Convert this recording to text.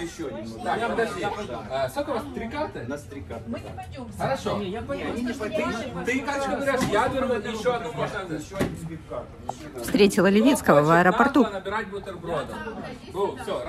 Еще немного. Да, я подожди. Сколько у вас? 3 карты? У нас 3 карты. Мы не пойдем. Хорошо. Я пойду. 3 карточки набираешь, я беру еще одну, можно еще один сбит карту. Встретила Левицкого в аэропорту. Набирать бутерброды. Все.